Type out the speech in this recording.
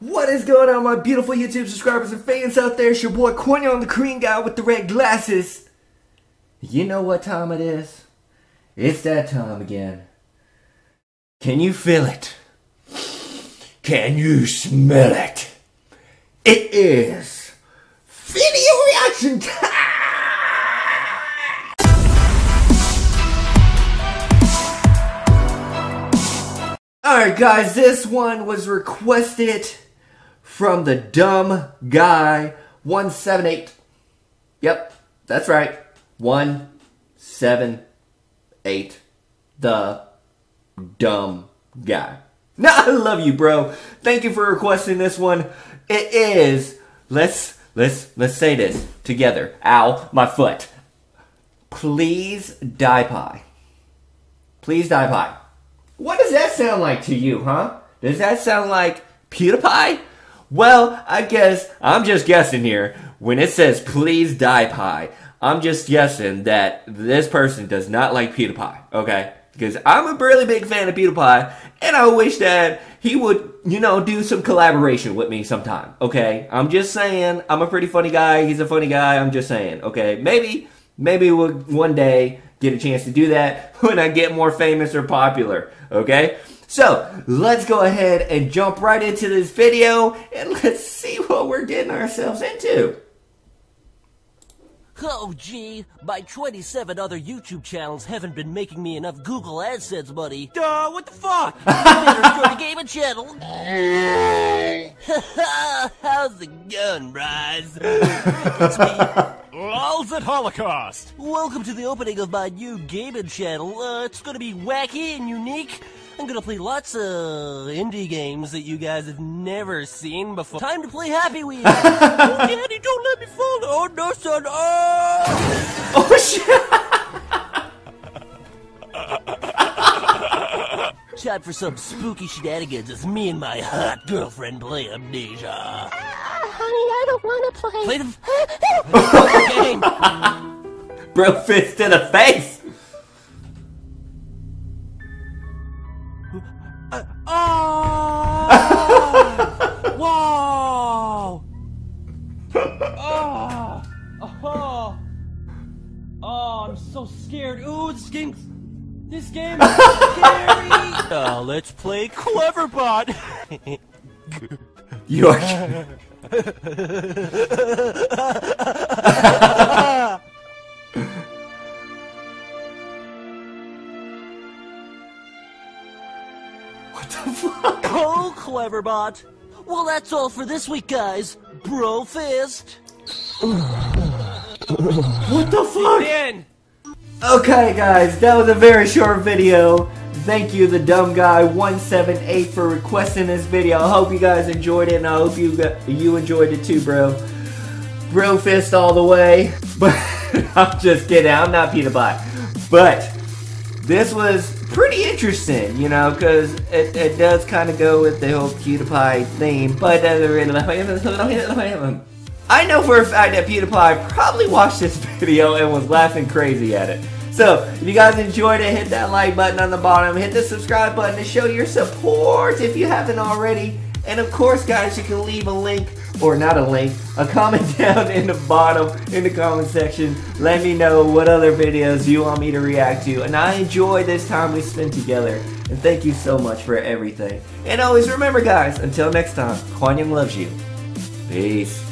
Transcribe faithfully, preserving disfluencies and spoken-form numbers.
What is going on, my beautiful YouTube subscribers and fans out there? It's your boy Konyon, the Korean guy with the red glasses. You know what time it is? It's that time again. Can you feel it? Can you smell it? It is video reaction time! Alright guys, this one was requested from the dumb guy one seven eight. Yep, that's right. one seven eight. The dumb guy. Now, I love you, bro. Thank you for requesting this one. It is, let's let's let's say this together. Ow, my foot. Please die pie. Please die pie. What does that sound like to you, huh? Does that sound like PewDiePie? Well, I guess I'm just guessing here. When it says please die pie, I'm just guessing that this person does not like PewDiePie, okay? Because I'm a really big fan of PewDiePie, and I wish that he would, you know, do some collaboration with me sometime, okay? I'm just saying, I'm a pretty funny guy, he's a funny guy, I'm just saying, okay? Maybe, maybe we'll one day get a chance to do that when I get more famous or popular, okay? So, let's go ahead and jump right into this video, and let's see what we're getting ourselves into. Oh gee, my twenty-seven other YouTube channels haven't been making me enough Google AdSense money. Duh, what the fuck? You better start a gaming channel. How's it going, Bryce? It's me. Lolz at Holocaust! Welcome to the opening of my new gaming channel. Uh, it's gonna be wacky and unique. I'm gonna play lots of indie games that you guys have never seen before. Time to play Happy Wheels! Oh, Daddy, don't let me fall! Oh, no, son! Oh! Oh, shit! Time for some spooky shenanigans as me and my hot girlfriend play Amnesia. I don't want to play. Play the game. Bro, fist in the face. Uh, oh! Wow! Oh! Oh! Oh! I'm so scared. Ooh, this game. This game is scary. Uh, let's play Cleverbot. York. What the fuck? Oh, Cleverbot. Well, that's all for this week, guys. Bro fist. What the fuck? In. Okay, guys, that was a very short video. Thank you, the dumb guy one seven eight, for requesting this video. I hope you guys enjoyed it, and I hope you got, you enjoyed it too, bro. Bro fist all the way. But I'm just kidding. I'm not PewDiePie. But this was pretty interesting, you know, because it, it does kind of go with the whole PewDiePie theme. But I know for a fact that PewDiePie probably watched this video and was laughing crazy at it. So, if you guys enjoyed it, hit that like button on the bottom. Hit the subscribe button to show your support if you haven't already. And of course, guys, you can leave a link, or not a link, a comment down in the bottom, in the comment section. Let me know what other videos you want me to react to. And I enjoy this time we spent together. And thank you so much for everything. And always remember, guys, until next time, Konyon loves you. Peace.